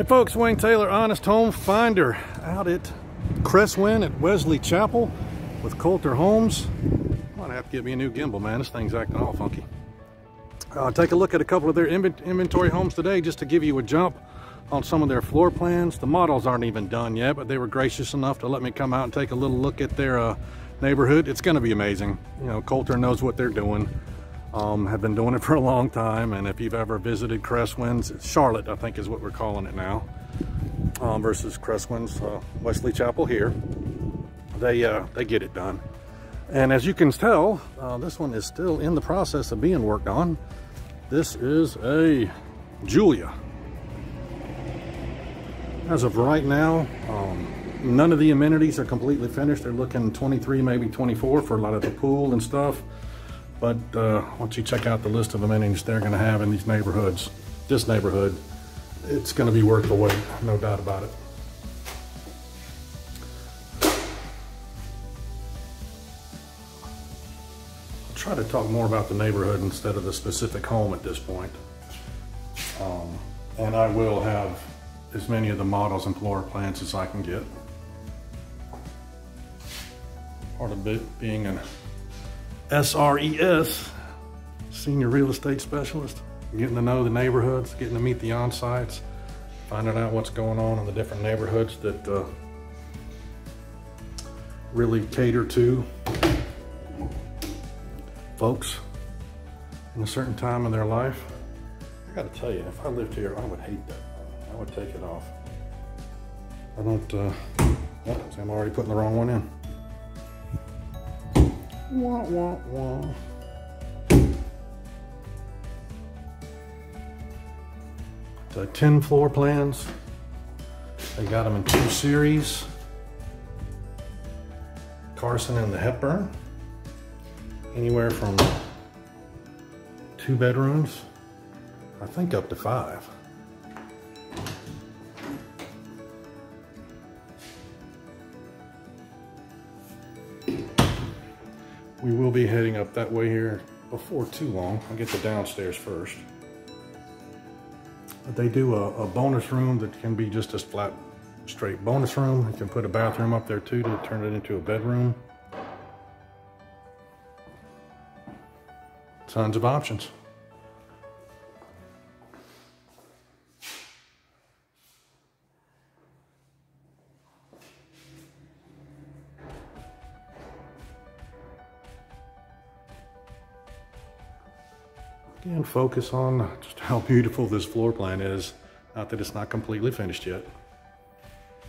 Hey folks, Wayne Taylor, Honest Home Finder, out at Cresswind at Wesley Chapel with Kolter Homes. I'm gonna have to get me a new gimbal, man. This thing's acting all funky. Take a look at a couple of their inventory homes today just to give you a jump on some of their floor plans. The models aren't even done yet, but they were gracious enough to let me come out and take a little look at their neighborhood. It's gonna be amazing. You know, Kolter knows what they're doing. Have been doing it for a long time, and if you've ever visited Cresswind's, Charlotte I think is what we're calling it now, versus Cresswind's Wesley Chapel here, they get it done. And as you can tell, this one is still in the process of being worked on. This is a Julia. As of right now, none of the amenities are completely finished. They're looking 23, maybe 24 for a lot of the pool and stuff. But once you check out the list of amenities they're gonna have in these neighborhoods, this neighborhood, it's gonna be worth the wait, no doubt about it. I'll try to talk more about the neighborhood instead of the specific home at this point. And I will have as many of the models and floor plans as I can get. Part of it being an SRES, Senior Real Estate Specialist, getting to know the neighborhoods, getting to meet the on-sites, finding out what's going on in the different neighborhoods that really cater to folks in a certain time in their life. I gotta tell you, if I lived here, I would hate that. I would take it off. I don't, I'm already putting the wrong one in. Wah, wah, wah. So 10 floor plans. They got them in 2 series. Carson and the Hepburn. Anywhere from 2 bedrooms, I think up to 5. We will be heading up that way here before too long. I'll get the downstairs first. But they do a bonus room that can be just a flat, straight bonus room. You can put a bathroom up there too to turn it into a bedroom. Tons of options. Again, focus on just how beautiful this floor plan is. Not that it's not completely finished yet.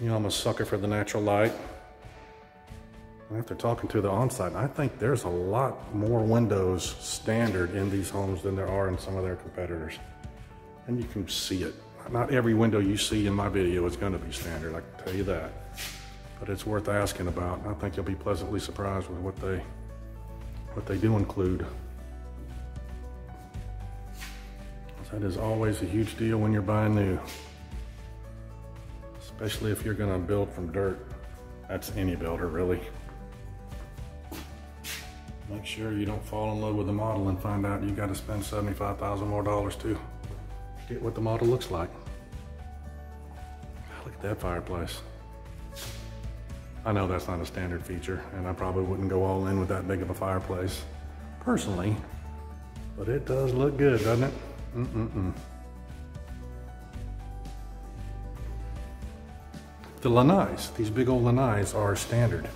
You know, I'm a sucker for the natural light. And after talking to the on-site, I think there's a lot more windows standard in these homes than there are in some of their competitors. And you can see it. Not every window you see in my video is going to be standard, I can tell you that. But it's worth asking about. I think you'll be pleasantly surprised with what they do include. That is always a huge deal when you're buying new, especially if you're gonna build from dirt. That's any builder, really. Make sure you don't fall in love with the model and find out you gotta spend $75,000 more dollars to get what the model looks like. Look at that fireplace. I know that's not a standard feature, and I probably wouldn't go all in with that big of a fireplace, personally, but it does look good, doesn't it? The lanais, these big old lanais are standard.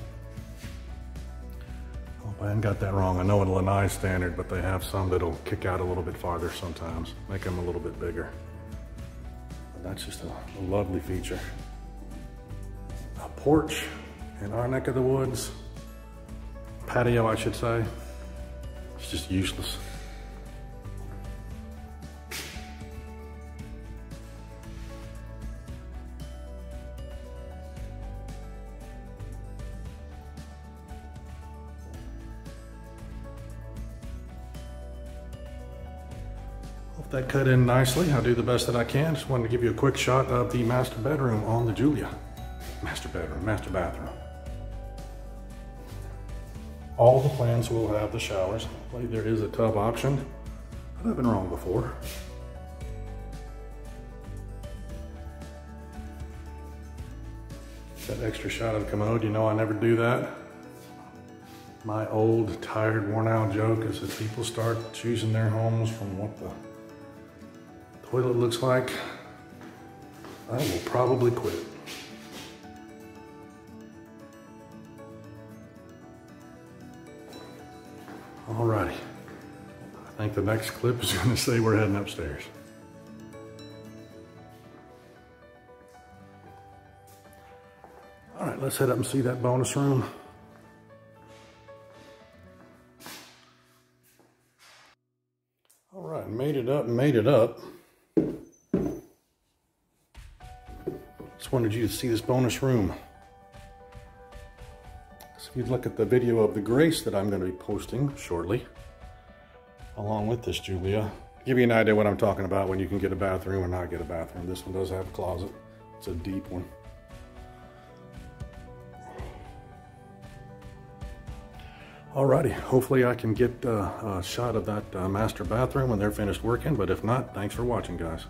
Hope I haven't got that wrong. I know a lanai is standard, but they have some that'll kick out a little bit farther sometimes, make them a little bit bigger. But that's just a lovely feature. A porch in our neck of the woods, patio I should say, it's just useless. That cut in nicely. I'll do the best that I can. Just wanted to give you a quick shot of the master bedroom on the Julia. Master bathroom. All the plans will have the showers. I believe there is a tub option, but I've been wrong before. That extra shot of the commode, you know I never do that. My old, tired, worn-out joke is that people start choosing their homes from what the toilet looks like. I will probably quit. Alrighty. I think the next clip is going to say we're heading upstairs. Alright, let's head up and see that bonus room. Alright, made it up, made it up. Just wanted you to see this bonus room. So if you'd look at the video of the Grace that I'm going to be posting shortly, along with this Julia, give you an idea what I'm talking about when you can get a bathroom or not get a bathroom. This one does have a closet. It's a deep one. Alrighty, hopefully I can get a shot of that master bathroom when they're finished working, but if not, thanks for watching, guys.